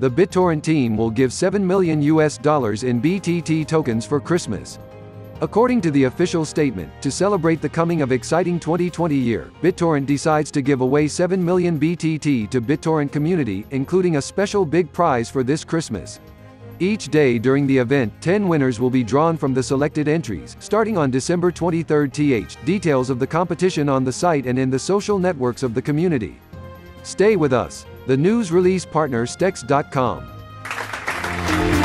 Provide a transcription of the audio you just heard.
The BitTorrent team will give $7 million in BTT tokens for Christmas. According to the official statement, to celebrate the coming of exciting 2020 year, BitTorrent decides to give away 7 million BTT to BitTorrent community, including a special big prize for this Christmas. Each day during the event, 10 winners will be drawn from the selected entries, starting on December 23rd. Details of the competition on the site and in the social networks of the community. Stay with us. The news release partner Stex.com.